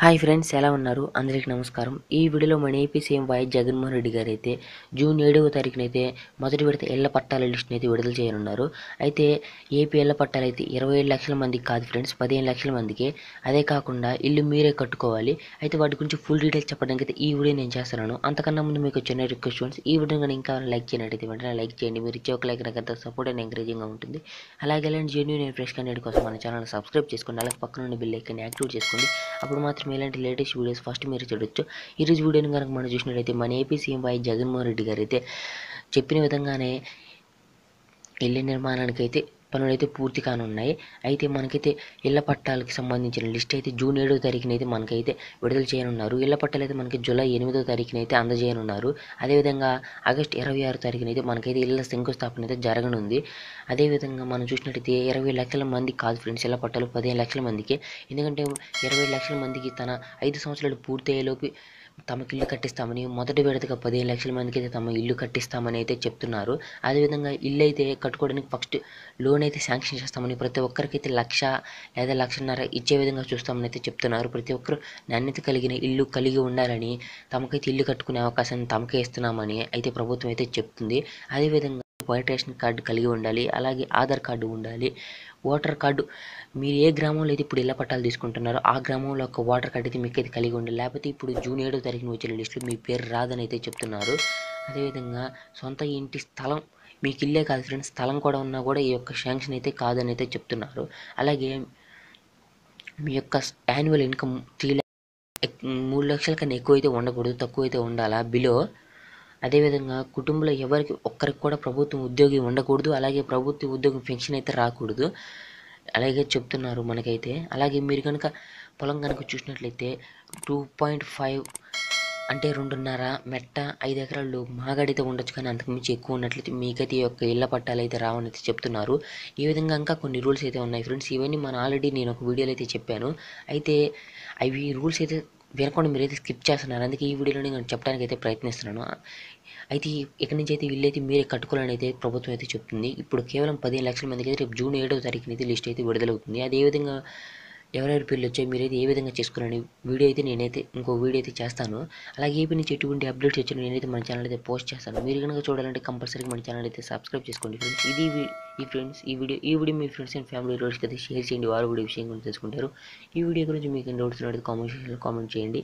Hi friends ఎలా ఉన్నారు అందరికీ నమస్కారం। ఈ వీడియోలో మన AP CM YS Jagan Mohan Reddy గారు అయితే జూన్ 7వ తారీఖున అయితే మొదటి విడత ఇళ్ల పట్టాల లిస్ట్ ని అయితే విడుదల చేయనున్నారు। అయితే ఏపీ ఇళ్ల పట్టాలు అయితే 27 లక్షల మందికి కాదు ఫ్రెండ్స్, 15 లక్షల మందికి। అదే కాకుండా ఇల్లు మీరే కట్టుకోవాలి। అయితే వాటి గురించి ఫుల్ డీటెయిల్స్ చెప్పడానికి అయితే ఈ వీడియో నేను చేస్తున్నాను। అంతకన్నా ముందు మీకు చిన్న రిక్వెస్ట్ ఫ్రెండ్స్, ఈ వీడియోని గనుక ఇంకా లైక్ చేయనట్లయితే వెంటనే లైక్ చేయండి। మీరు ఇచ్చే ఒక లైక్ నాకు అంత సపోర్ట్ అండ్ ఎంకరేజింగ్ గా ఉంటుంది। అలాగే ఇలాంటి జెన్యూన్ ఫ్రెష్ కంటెంట్ కోసం మన ఛానల్ సబ్స్క్రైబ్ చేసుకోండి, అలాగే పక్కన ఉన్న బెల్ ఐకాన్ యాక్టివేట్ చేసుకోండి। అప్పుడు మాత్రం ఇలాంటి లేటెస్ట్ वीडियो फस्ट चूड्स। वीडियो कనుక మనం చూసినట్లయితే మన AP CM YS Jagan Mohan Reddy గారు అయితే చెప్పిన విధంగానే ఇల్లు నిర్మాణానికి అయితే పనులైతే పూర్తి కానున్నాయి। అయితే మనకైతే ఇళ్ల పట్టాలకు సంబంధించిన లిస్ట్ అయితే జూన్ 7వ తారీఖున అయితే మనకైతే విడుదల చేయనున్నారు। ఇళ్ల పట్టాలు అయితే మనకి జూలై 8వ తారీఖున అయితే అందజేయనున్నారు। అదేవిధంగా ఆగస్టు 26 తారీఖున అయితే మనకైతే ఇళ్ల శంకుస్థాపన అయితే జరగనుంది। అదేవిధంగా మనం చూసినట్టయితే 20 లక్షల మంది కాదు ఫ్రెండ్స్ ఇళ్ల పట్టాలు, 15 లక్షల మందికి। ఎందుకంటే 20 లక్షల మందికి తన 5 సంవత్సరాలు పూర్తయ్యేలోపు తమకు ఇల్లు కట్టిస్తామని, మొదటి విడతగా 15 లక్షల మందికి అయితే తమ ఇల్లు కట్టిస్తామని అయితే చెప్తున్నారు। అదేవిధంగా ఇల్లు అయితే కట్టుకోవడానికి ఫస్ట్ లోన్ అయితే శాంక్షన్ చేస్తామని, ప్రతి ఒక్కరికైతే 1 లక్ష లేదా 1.5 లక్ష ఇచ్చే విధంగా చూస్తామని అయితే చెప్తున్నారు। ప్రతి ఒక్కరు నాణ్యత కలిగిన ఇల్లు కలిగి ఉండాలని, తమకైతే ఇల్లు కట్టుకునే అవకాశాన్ని తమకే ఇస్తున్నామని అయితే ప్రభుత్వం అయితే చెప్తుంది। అదేవిధంగా రేషన్ కార్డు కలిగి ఉండాలి, అలాగే ఆధార్ కార్డు ఉండాలి, ఓటర్ కార్డు। మీరు ఏ గ్రామంలో అయితే ఇప్పుడు ఇళ్ల పట్టాలు తీసుకుంటున్నారో ఆ గ్రామంలో ఒక ఓటర్ కార్డు అయితే మీకైతే కలిగి ఉండాలి। లేకపోతే ఇప్పుడు జూన్ 7వ తారీఖున వచ్చిన లిస్టులో మీ పేరు రాదని అయితే చెప్తున్నారు। అదేవిధంగా సొంత ఇంటి స్థలం, మీకు ఇల్లే కాదు ఫ్రెండ్స్, స్థలం కూడా ఉన్నా కూడా ఈ యొక్క శాంక్షన్ అయితే కాదని అయితే చెప్తున్నారు। అలాగే మీ యొక్క యాన్యువల్ ఇన్కమ్ 3 లక్షల కన్నా ఎక్కువైతే ఉండకూడదు, తక్కువైతే ఉండాలా బిలో। అదేవిధంగా కుటుంబంలో ఎవరికి ఒక్కరికి కూడా ప్రభుత్వ ఉద్యోగి ఉండకూడదు, అలాగే ప్రభుత్వ ఉద్యోగం పెన్షన్ అయితే రాకూడదు అలాగే చెప్తున్నారు మనకైతే। అలాగే మీరు కనుక పొలం కనుక చూసినట్లయితే 2.5 అంటే 2.5 మెట్ట 5 ఎకరాలు మాగాడైతే ఉండొచ్చు, కానీ అంతకుమించి ఎక్కువ ఉన్నట్లయితే మీకైతే ఈ యొక్క ఇళ్ల పట్టాలు అయితే రావని అయితే చెప్తున్నారు। ఈ విధంగా ఇంకా కొన్ని రూల్స్ అయితే ఉన్నాయి ఫ్రెండ్స్, ఇవన్నీ మనం ఆల్రెడీ నేను ఒక వీడియోలో అయితే చెప్పాను। అయితే అవి రూల్స్ అయితే వినకుండా మీరైతే స్కిప్ చేస్తున్నారు, అందుకే ఈ వీడియోలో నేను చెప్పడానికి అయితే ప్రయత్నిస్తున్నాను। అయితే ఇక్కడి నుంచి అయితే వీళ్ళైతే మీరే కట్టుకోవాలని అయితే ప్రభుత్వం అయితే చెప్తుంది। ఇప్పుడు కేవలం 15 లక్షల మందికి అయితే రేపు జూన్ 7వ తారీఖున అయితే లిస్ట్ అయితే విడుదలవుతుంది। అదేవిధంగా ఎవరెవరి పేర్లు వచ్చాయి, మీరైతే ఏ విధంగా చేసుకోవాలని వీడియో అయితే నేనైతే ఇంకో వీడియో అయితే చేస్తాను। అలాగే ఏపీ నుంచి ఎటువంటి అప్డేట్స్ వచ్చినా నేనైతే మన ఛానల్ అయితే పోస్ట్ చేస్తాను। మీరు కనుక చూడాలంటే కంపల్సరీగా మన ఛానల్ అయితే సబ్స్క్రైబ్ చేసుకోండి ఫ్రెండ్స్। ఈ వీడియో మీ ఫ్రెండ్స్ అండ్ ఫ్యామిలీ రిలేటివ్స్కి అయితే షేర్ చేయండి, వారు కూడా విషయం గురించి తెలుసుకుంటారు। ఈ వీడియో గురించి మీకు డౌట్స్ ఉన్నట్టు కామెంట్ సెక్షన్లో కామెంట్ చేయండి।